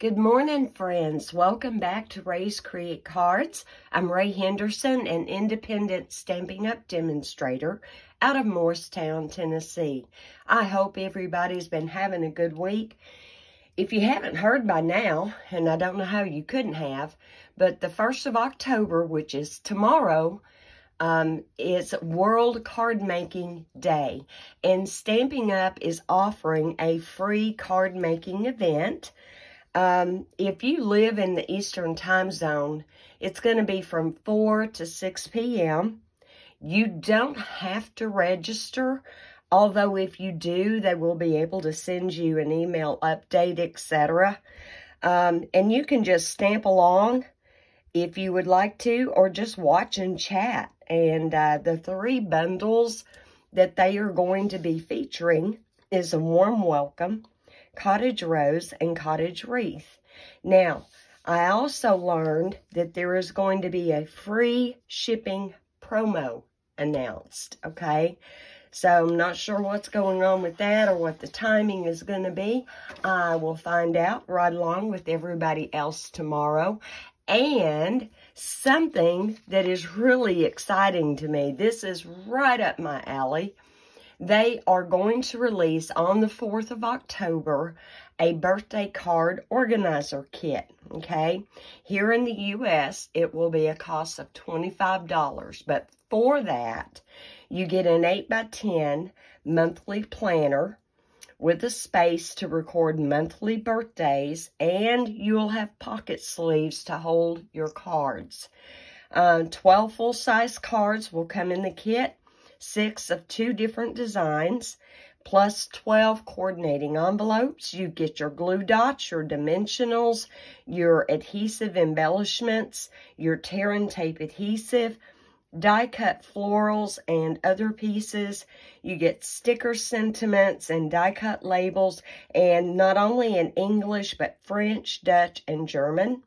Good morning, friends. Welcome back to Rae's Create Cards. I'm Rae Henderson, an independent Stampin' Up! Demonstrator out of Morristown, Tennessee. I hope everybody's been having a good week. If you haven't heard by now, and I don't know how you couldn't have, but the 1st of October, which is tomorrow, it's World Card Making Day. And Stampin' Up! Is offering a free card making event. If you live in the Eastern Time Zone, it's going to be from 4 to 6 p.m. You don't have to register, although if you do, they will be able to send you an email update, etc. And you can just stamp along if you would like to, or just watch and chat. And the three bundles that they are going to be featuring is A Warm Welcome, Cottage Rose, and Cottage Wreath. Now, I also learned that there is going to be a free shipping promo announced, okay? So, I'm not sure what's going on with that or what the timing is going to be. I will find out right along with everybody else tomorrow. And something that is really exciting to me, this is right up my alley. They are going to release on the 4th of October a birthday card organizer kit, okay? Here in the U.S., it will be a cost of $25, but for that, you get an 8x10 monthly planner with a space to record monthly birthdays, and you'll have pocket sleeves to hold your cards. 12 full-size cards will come in the kit, 6 of 2 different designs, plus 12 coordinating envelopes. You get your glue dots, your dimensionals, your adhesive embellishments, your tear and tape adhesive, die-cut florals and other pieces. You get sticker sentiments and die-cut labels, and not only in English, but French, Dutch, and German.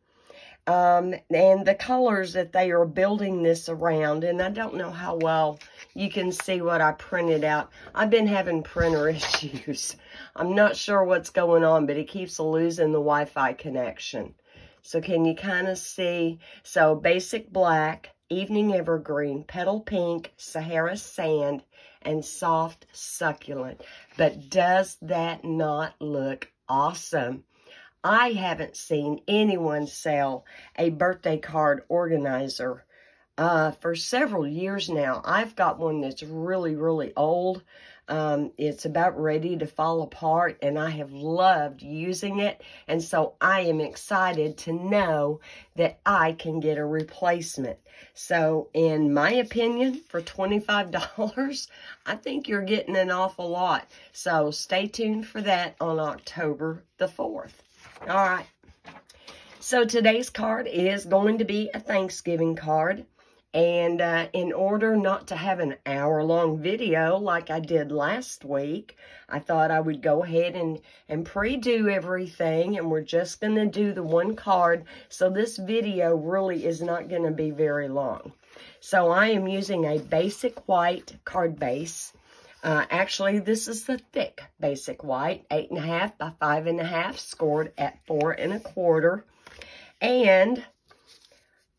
And the colors that they are building this around, and I don't know how well you can see what I printed out. I've been having printer issues. I'm not sure what's going on, but it keeps losing the Wi-Fi connection. So can you kind of see? So Basic Black, Evening Evergreen, Petal Pink, Sahara Sand, and Soft Succulent. But does that not look awesome? I haven't seen anyone sell a birthday card organizer for several years now. I've got one that's really, really old. It's about ready to fall apart, and I have loved using it. And so I am excited to know that I can get a replacement. So in my opinion, for $25, I think you're getting an awful lot. So stay tuned for that on October the 4th. All right, so today's card is going to be a Thanksgiving card, and in order not to have an hour-long video like I did last week, I thought I would go ahead and pre-do everything, and we're just going to do the one card, so this video really is not going to be very long. So I am using a Basic White card base. Actually, this is the thick Basic White, 8.5 by 5.5, scored at 4.25. And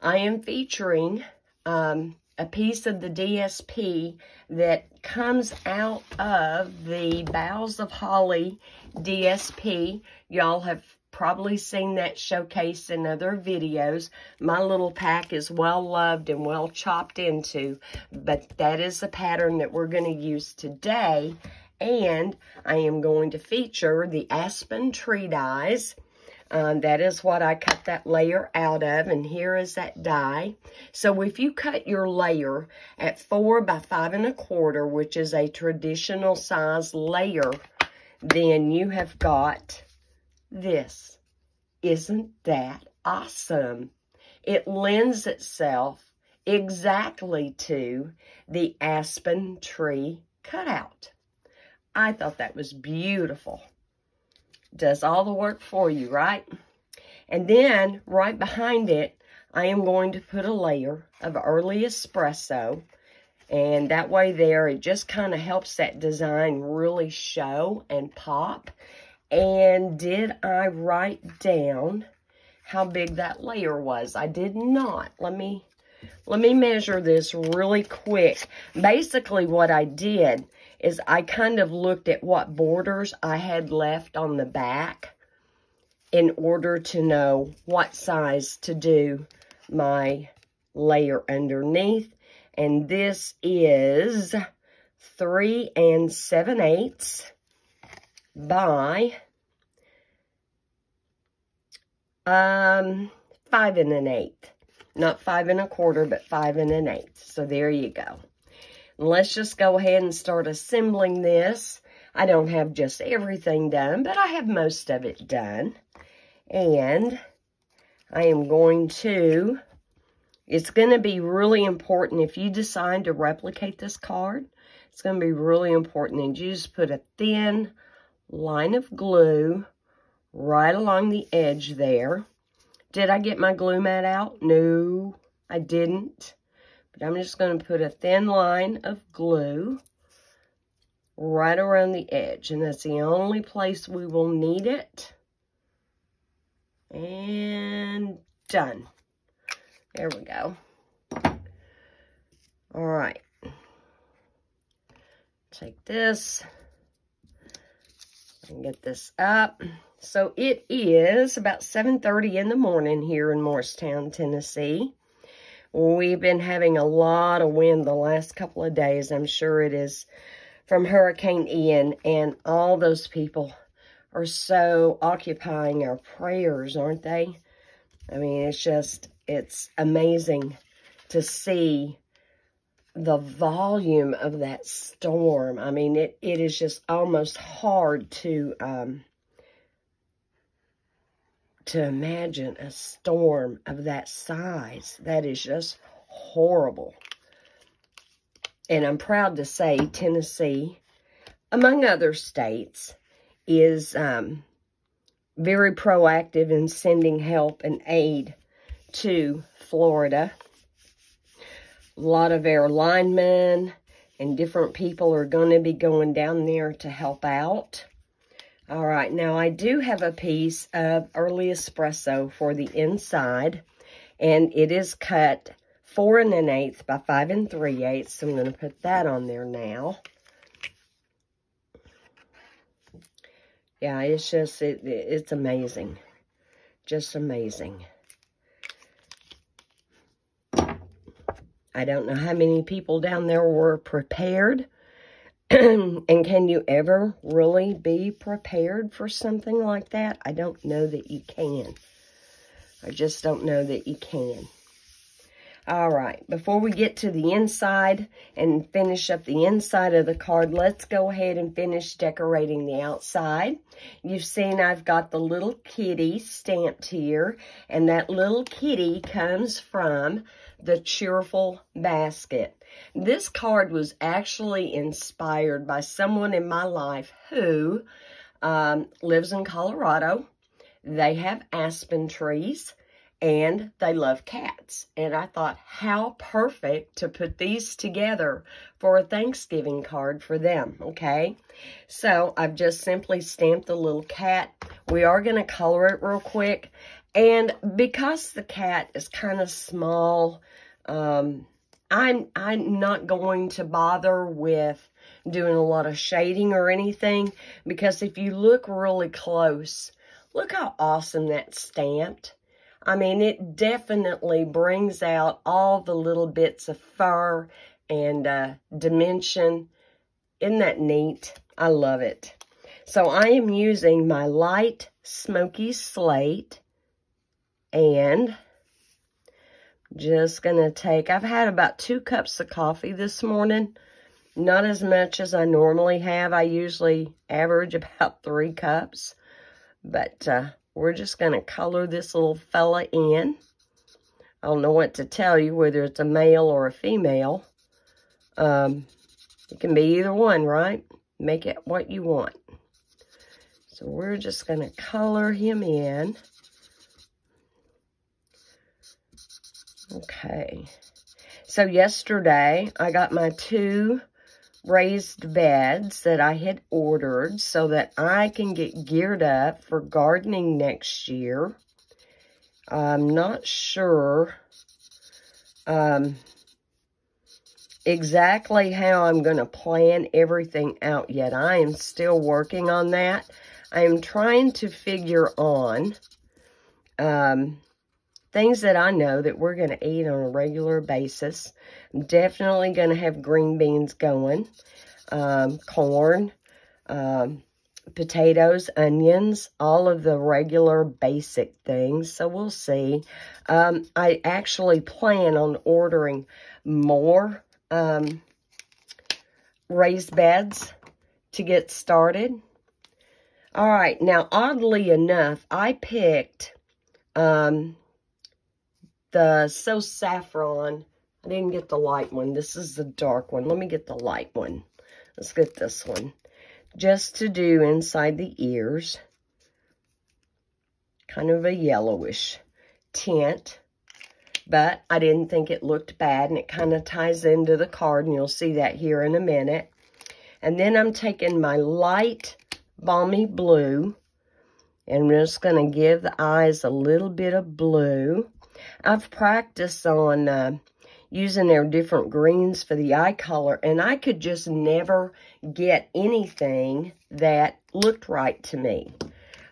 I am featuring a piece of the DSP that comes out of the Boughs of Holly DSP. Y'all have probably seen that showcased in other videos. My little pack is well loved and well chopped into, but that is the pattern that we're going to use today. And I am going to feature the Aspen Tree Dies. That is what I cut that layer out of, and here is that die. So if you cut your layer at 4 by 5.25, which is a traditional size layer, then you have got this. Isn't that awesome? It lends itself exactly to the aspen tree cutout. I thought that was beautiful. Does all the work for you, right? And then right behind it, I am going to put a layer of Early Espresso. And that way there, it just kind of helps that design really show and pop. And did I write down how big that layer was? I did not. Let me measure this really quick. Basically what I did is I kind of looked at what borders I had left on the back in order to know what size to do my layer underneath. And this is 3 7/8 by 5 1/8. Not 5 1/4, but 5 1/8. So there you go. Let's just go ahead and start assembling this. I don't have just everything done, but I have most of it done. And I am going to, it's going to be really important if you decide to replicate this card. It's going to be really important. And you just put a thin line of glue right along the edge there. Did I get my glue mat out? No, I didn't. But I'm just going to put a thin line of glue right around the edge. And that's the only place we will need it. And done. There we go. All right. Take this and get this up. So it is about 7:30 in the morning here in Morristown, Tennessee. We've been having a lot of wind the last couple of days. I'm sure it is from Hurricane Ian, and all those people are so occupying our prayers, aren't they? I mean, it's just, it's amazing to see the volume of that storm. I mean, it is just almost hard to imagine a storm of that size. That is just horrible. And I'm proud to say Tennessee, among other states, is very proactive in sending help and aid to Florida. A lot of our linemen and different people are going to be going down there to help out. All right, now I do have a piece of Early Espresso for the inside, and it is cut 4 1/8 by 5 3/8, so I'm going to put that on there now. Yeah, it's just, it's amazing. Just amazing. I don't know how many people down there were prepared. And can you ever really be prepared for something like that? I don't know that you can. I just don't know that you can. All right, before we get to the inside and finish up the inside of the card, let's go ahead and finish decorating the outside. You've seen I've got the little kitty stamped here, and that little kitty comes from the Cheerful Basket. This card was actually inspired by someone in my life who lives in Colorado. They have aspen trees. And they love cats. And I thought, how perfect to put these together for a Thanksgiving card for them, okay? So I've just simply stamped the little cat. We are going to color it real quick. And because the cat is kind of small, I'm not going to bother with doing a lot of shading or anything. Because if you look really close, look how awesome that's stamped. I mean, it definitely brings out all the little bits of fur and dimension. Isn't that neat? I love it. So I am using my light smoky slate and just going to take, I've had about 2 cups of coffee this morning. Not as much as I normally have. I usually average about 3 cups, but we're just going to color this little fella in. I don't know what to tell you, whether it's a male or a female. It can be either one, right? Make it what you want. So we're just going to color him in. Okay. So yesterday, I got my 2 raised beds that I had ordered so that I can get geared up for gardening next year. I'm not sure exactly how I'm going to plan everything out yet. I am still working on that. I am trying to figure on things that I know that we're going to eat on a regular basis. I'm definitely going to have green beans going, corn, potatoes, onions, all of the regular basic things. So we'll see. I actually plan on ordering more raised beds to get started. All right. Now, oddly enough, I picked the So Saffron. I didn't get the light one. This is the dark one. Let me get the light one. Let's get this one. Just to do inside the ears. Kind of a yellowish tint. But I didn't think it looked bad. And it kind of ties into the card. And you'll see that here in a minute. And then I'm taking my light balmy blue. And we're just going to give the eyes a little bit of blue. I've practiced on using their different greens for the eye color, and I could just never get anything that looked right to me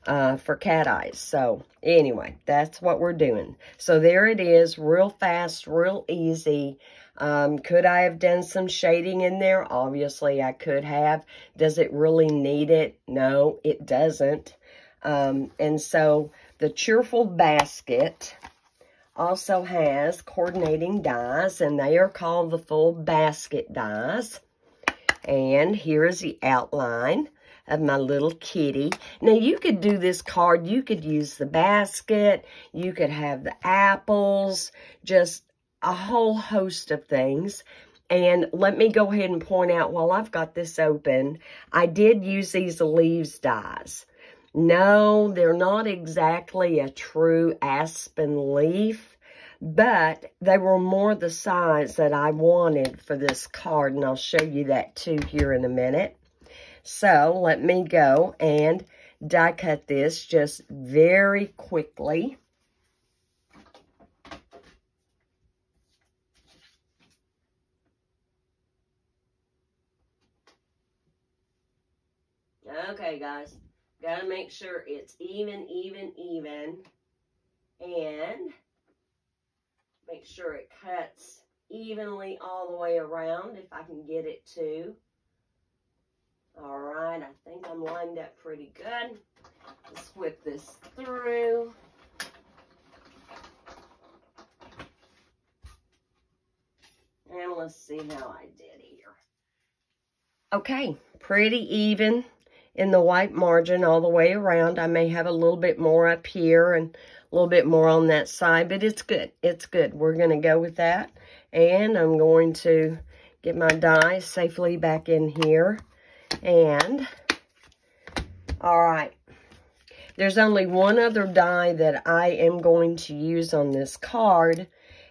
for cat eyes. So anyway, that's what we're doing. So there it is, real fast, real easy. Could I have done some shading in there? Obviously, I could have. Does it really need it? No, it doesn't. And so the Cheerful Basket also has coordinating dies, and they are called the Full Basket Dies. And here is the outline of my little kitty. Now, you could do this card. You could use the basket. You could have the apples, just a whole host of things. And let me go ahead and point out, while I've got this open, I did use these leaves dies. No, they're not exactly a true aspen leaf, but they were more the size that I wanted for this card, and I'll show you that too here in a minute. So let me go and die cut this just very quickly. Okay, guys. Gotta make sure it's even, and make sure it cuts evenly all the way around if I can get it to. All right, I think I'm lined up pretty good. Let's whip this through. And let's see how I did here. Okay, pretty even in the white margin all the way around. I may have a little bit more up here and a little bit more on that side, but it's good. It's good. We're going to go with that. And I'm going to get my die safely back in here. And, all right. There's only one other die that I am going to use on this card,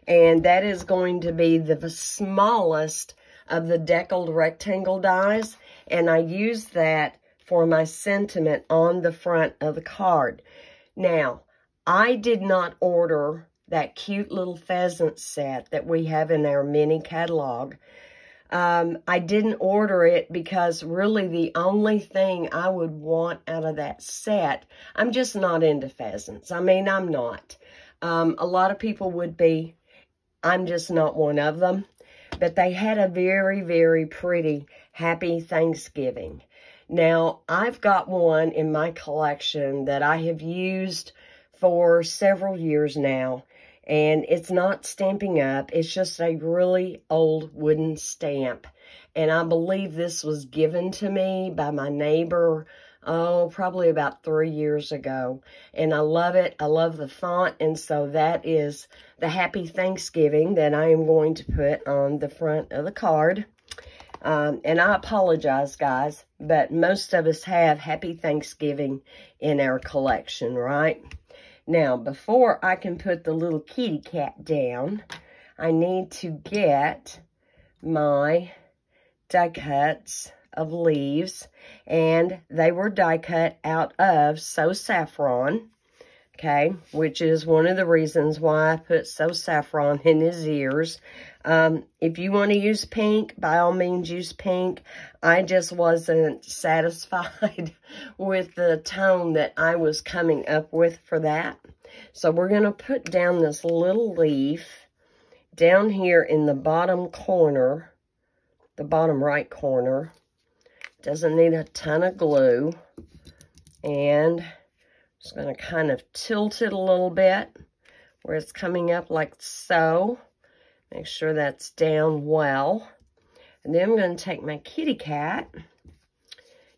and that is going to be the smallest of the Deckled Rectangle dies. And I use that for my sentiment on the front of the card. Now, I did not order that cute little pheasant set that we have in our mini catalog. I didn't order it because really the only thing I would want out of that set, I'm just not into pheasants. I mean, I'm not. A lot of people would be. I'm just not one of them. But they had a very, very pretty Happy Thanksgiving. Now, I've got one in my collection that I have used for several years now, and it's not Stampin' Up. It's just a really old wooden stamp, and I believe this was given to me by my neighbor, oh, probably about 3 years ago, and I love it. I love the font, and so that is the Happy Thanksgiving that I am going to put on the front of the card. And I apologize, guys, but most of us have Happy Thanksgiving in our collection, right? Now, before I can put the little kitty cat down, I need to get my die cuts of leaves, and they were die cut out of So Saffron, okay, which is one of the reasons why I put So Saffron in his ears. If you want to use pink, by all means use pink. I just wasn't satisfied with the tone that I was coming up with for that. So we're going to put down this little leaf down here in the bottom corner, the bottom right corner. Doesn't need a ton of glue. And just going to kind of tilt it a little bit where it's coming up like so. Make sure that's down well. And then I'm going to take my kitty cat.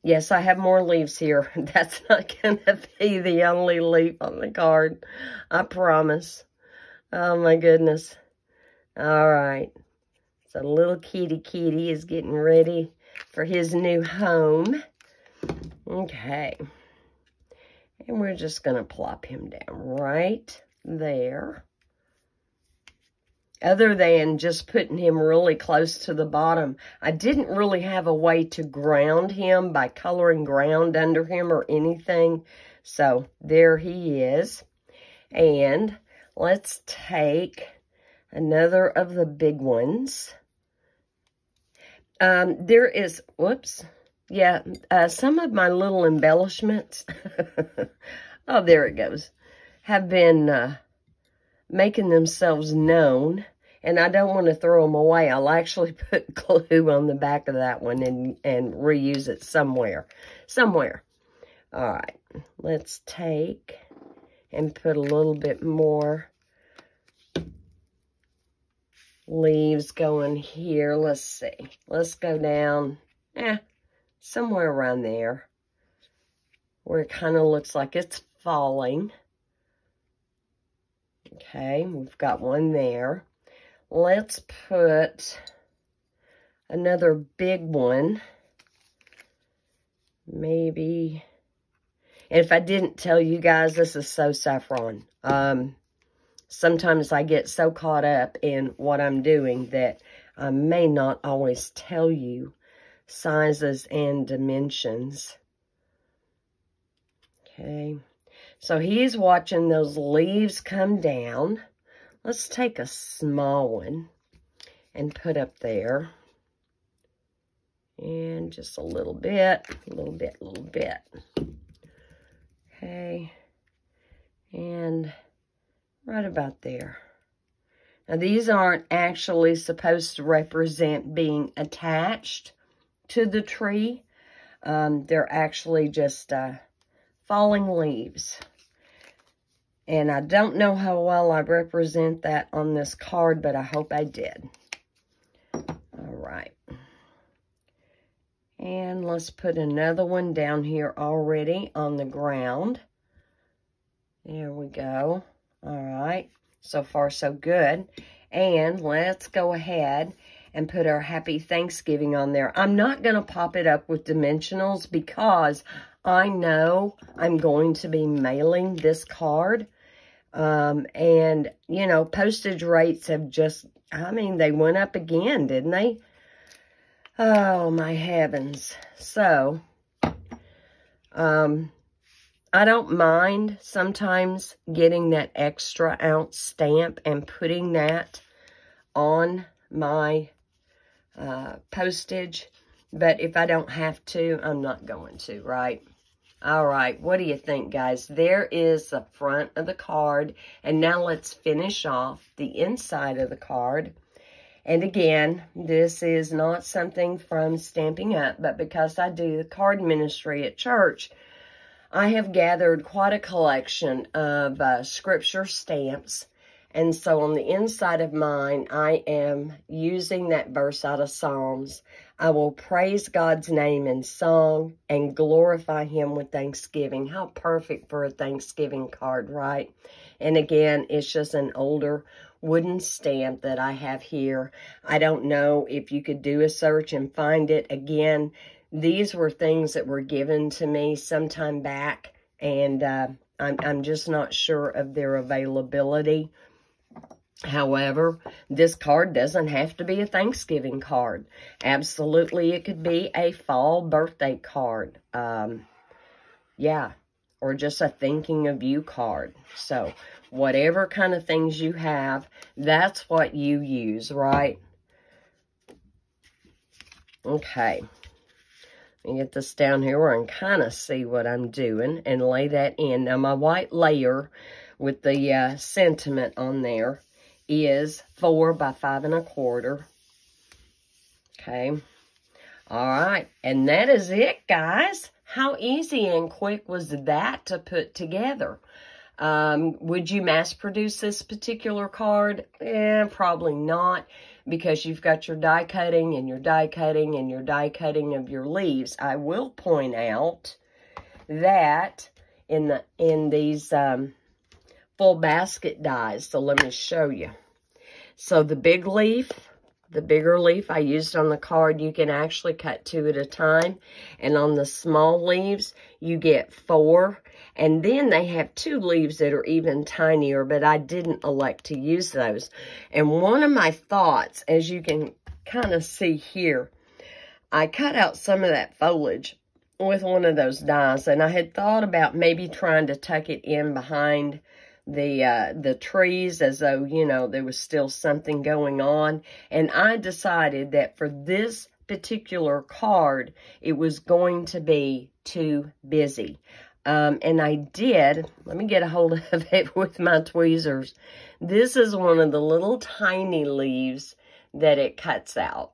Yes, I have more leaves here. That's not going to be the only leaf on the card. I promise. Oh, my goodness. All right. So little kitty is getting ready for his new home. Okay. And we're just going to plop him down right there. Other than just putting him really close to the bottom, I didn't really have a way to ground him by coloring ground under him or anything. So there he is. And let's take another of the big ones. There is, whoops, yeah, some of my little embellishments, oh, there it goes, have been making themselves known. And I don't want to throw them away. I'll actually put glue on the back of that one and reuse it somewhere. All right, let's take and put a little bit more leaves going here. Let's see. Let's go down, somewhere around there where it kind of looks like it's falling. Okay, we've got one there. Let's put another big one. Maybe, and if I didn't tell you guys, this is So Saffron. Sometimes I get so caught up in what I'm doing that I may not always tell you sizes and dimensions. Okay, so he's watching those leaves come down. Let's take a small one and put up there. And just a little bit. Okay. And right about there. Now, these aren't actually supposed to represent being attached to the tree. They're actually just falling leaves. And I don't know how well I represent that on this card, but I hope I did. All right. And let's put another one down here already on the ground. There we go. All right. So far, so good. And let's go ahead and put our Happy Thanksgiving on there. I'm not going to pop it up with dimensionals because I know I'm going to be mailing this card. And, you know, postage rates have just, I mean, they went up again, didn't they? Oh, my heavens. So, I don't mind sometimes getting that extra ounce stamp and putting that on my postage. But if I don't have to, I'm not going to, right? All right, what do you think, guys? There is the front of the card. And now let's finish off the inside of the card. And again, this is not something from Stampin' Up, but because I do the card ministry at church, I have gathered quite a collection of scripture stamps. And so on the inside of mine, I am using that verse out of Psalms. I will praise God's name in song and glorify him with thanksgiving. How perfect for a Thanksgiving card, right? And again, it's just an older wooden stamp that I have here. I don't know if you could do a search and find it. Again, these were things that were given to me sometime back, and I'm just not sure of their availability. However, this card doesn't have to be a Thanksgiving card. Absolutely, it could be a fall birthday card. Or just a thinking of you card. So, whatever kind of things you have, that's what you use, right? Okay. Let me get this down here and kind of see what I'm doing and lay that in. Now, my white layer with the sentiment on there is 4 by 5 1/4. Okay. All right. And that is it, guys. How easy and quick was that to put together? Would you mass produce this particular card? Probably not, because you've got your die cutting and your die cutting and your die cutting of your leaves. I will point out that in these full basket dies, so let me show you. So the big leaf, the bigger leaf I used on the card, you can actually cut 2 at a time. And on the small leaves, you get 4. And then they have 2 leaves that are even tinier, but I didn't elect to use those. And one of my thoughts, as you can kind of see here, I cut out some of that foliage with one of those dies. And I had thought about maybe trying to tuck it in behind the trees, as though, you know, there was still something going on. And I decided that for this particular card, it was going to be too busy. And I did, let me get a hold of it with my tweezers. This is one of the little tiny leaves that it cuts out.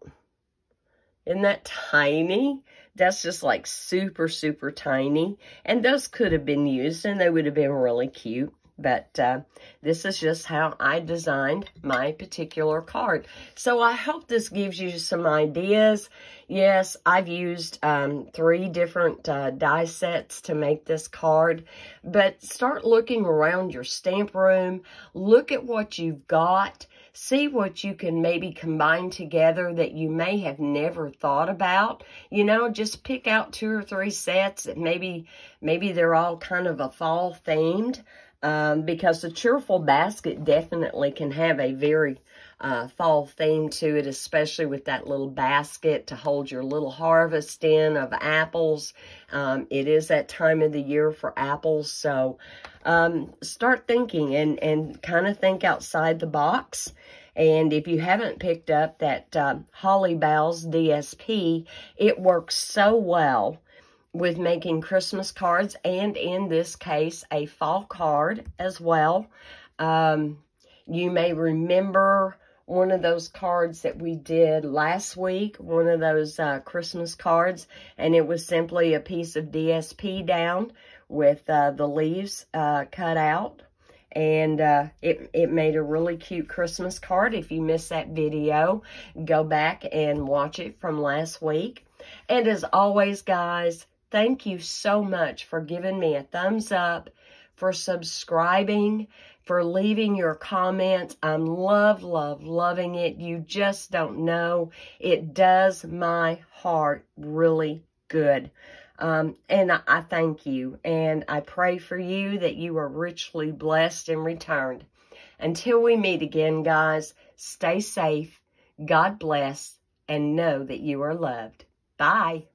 Isn't that tiny? That's just like super, super tiny. And those could have been used and they would have been really cute. But this is just how I designed my particular card. So I hope this gives you some ideas. Yes, I've used 3 different die sets to make this card. But start looking around your stamp room. Look at what you've got. See what you can maybe combine together that you may have never thought about. You know, just pick out 2 or 3 sets that maybe they're all kind of a fall themed. Because the Cheerful Basket definitely can have a very fall theme to it, especially with that little basket to hold your little harvest in of apples. It is that time of the year for apples, so start thinking and kind of think outside the box. And if you haven't picked up that Boughs of Holly DSP, it works so well with making Christmas cards, and in this case, a fall card as well. You may remember one of those cards that we did last week, one of those Christmas cards, and it was simply a piece of DSP down with the leaves cut out. And it made a really cute Christmas card. If you missed that video, go back and watch it from last week. And as always, guys, thank you so much for giving me a thumbs up, for subscribing, for leaving your comments. I'm loving it. You just don't know. It does my heart really good. And I thank you, and I pray for you that you are richly blessed and returned. Until we meet again, guys, stay safe, God bless, and know that you are loved. Bye.